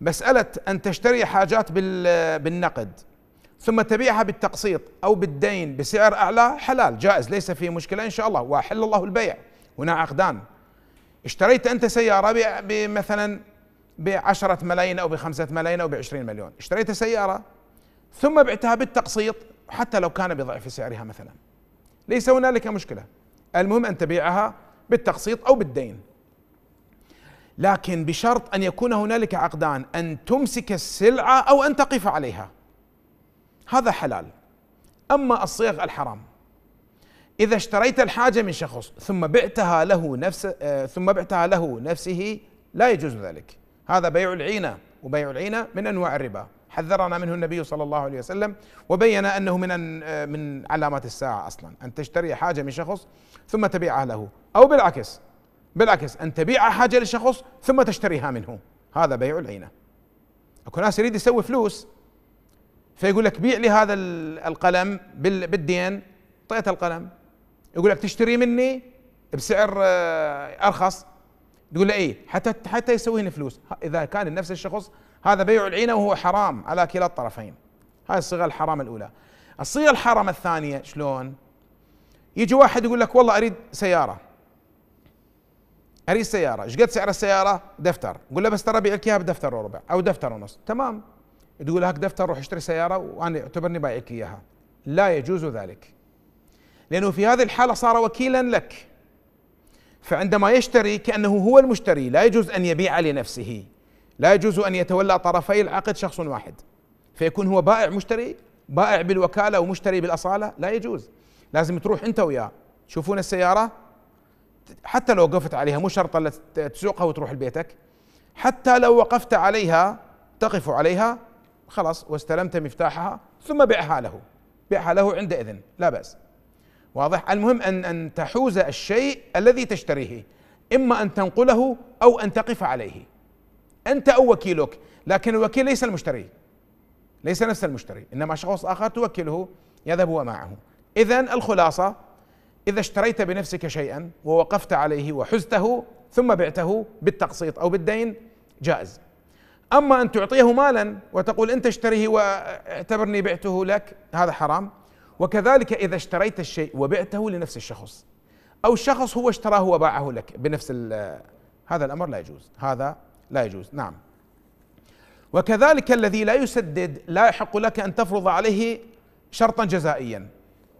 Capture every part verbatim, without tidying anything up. مسألة أن تشتري حاجات بالنقد ثم تبيعها بالتقسيط أو بالدين بسعر أعلى حلال جائز، ليس فيه مشكلة إن شاء الله، وأحل الله البيع. هنا عقدان، اشتريت أنت سيارة مثلا بعشرة ملايين أو بخمسة ملايين أو بعشرين مليون، اشتريت سيارة ثم بعتها بالتقسيط حتى لو كان بضعف سعرها مثلا، ليس هنالك مشكلة، المهم أن تبيعها بالتقسيط أو بالدين، لكن بشرط أن يكون هنالك عقدان، أن تمسك السلعة أو أن تقف عليها، هذا حلال. أما الصيغ الحرام، إذا اشتريت الحاجة من شخص ثم بعتها له نفس ثم بعتها له نفسه لا يجوز ذلك، هذا بيع العينة، وبيع العينة من أنواع الربا حذرنا منه النبي صلى الله عليه وسلم، وبين أنه من أن من علامات الساعة أصلا أن تشتري حاجة من شخص ثم تبيعها له، أو بالعكس بالعكس أن تبيع حاجة لشخص ثم تشتريها منه، هذا بيع العينة. أكو ناس يريد يسوي فلوس فيقول لك بيع لي هذا القلم بالدين، أعطيته القلم، يقول لك تشتري مني بسعر أرخص، تقول له إيه حتى حتى يسويني فلوس. إذا كان نفس الشخص هذا بيع العينة وهو حرام على كلا الطرفين. هاي الصيغة الحرام الأولى. الصيغة الحرام الثانية شلون؟ يجي واحد يقول لك والله أريد سيارة، أريد سيارة، إيش قد سعر السيارة؟ دفتر، قول له بس ترى بيع لك إياها بدفتر وربع أو دفتر ونص، تمام؟ تقول هاك دفتر روح اشتري سيارة وأنا اعتبرني بايع لك إياها، لا يجوز ذلك، لأنه في هذه الحالة صار وكيلا لك، فعندما يشتري كأنه هو المشتري، لا يجوز أن يبيع لنفسه، لا يجوز أن يتولى طرفي العقد شخص واحد، فيكون هو بائع مشتري، بائع بالوكالة ومشتري بالأصالة، لا يجوز، لازم تروح أنت وياه تشوفون السيارة، حتى لو وقفت عليها مو شرط تسوقها وتروح لبيتك، حتى لو وقفت عليها تقف عليها خلاص واستلمت مفتاحها ثم بيعها له، بيعها له عند إذن لا بأس، واضح؟ المهم أن أن تحوز الشيء الذي تشتريه، إما أن تنقله أو أن تقف عليه أنت أو وكيلك، لكن الوكيل ليس المشتري، ليس نفس المشتري، إنما شخص آخر توكله يذهب هو معه. إذن الخلاصة، إذا اشتريت بنفسك شيئا ووقفت عليه وحزته ثم بعته بالتقسيط أو بالدين جائز، أما أن تعطيه مالا وتقول أنت اشتريه واعتبرني بعته لك هذا حرام. وكذلك إذا اشتريت الشيء وبعته لنفس الشخص، أو الشخص هو اشتراه وباعه لك بنفس هذا الأمر لا يجوز، هذا لا يجوز. نعم. وكذلك الذي لا يسدد لا يحق لك أن تفرض عليه شرطا جزائيا،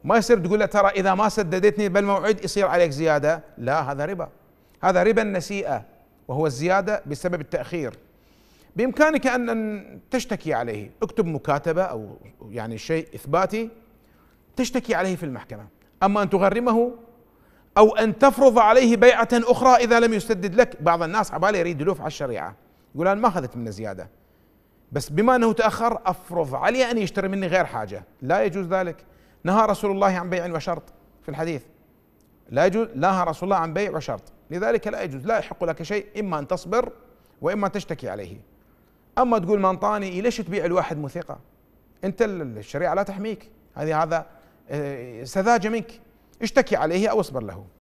ما يصير تقول له ترى إذا ما سددتني بالموعد يصير عليك زيادة، لا، هذا ربا، هذا ربا النسيئة وهو الزيادة بسبب التأخير. بإمكانك أن تشتكي عليه، اكتب مكاتبة أو يعني شيء إثباتي تشتكي عليه في المحكمة، أما أن تغرمه أو أن تفرض عليه بيعة أخرى إذا لم يسدد لك. بعض الناس عبالي يريد يلوف على الشريعة، يقول أنا ما أخذت منه زيادة بس بما أنه تأخر أفرض عليه أن يشتري مني غير حاجة، لا يجوز ذلك. نهى رسول الله عن بيع وشرط في الحديث، لا يجوز، نهى رسول الله عن بيع وشرط، لذلك لا يجوز، لا يحق لك شيء، إما أن تصبر وإما تشتكي عليه. أما تقول ما انطاني، ليش تبيع الواحد مثقة؟ أنت الشريعة لا تحميك، هذه هذا سذاجة منك، اشتكي عليه أو اصبر له.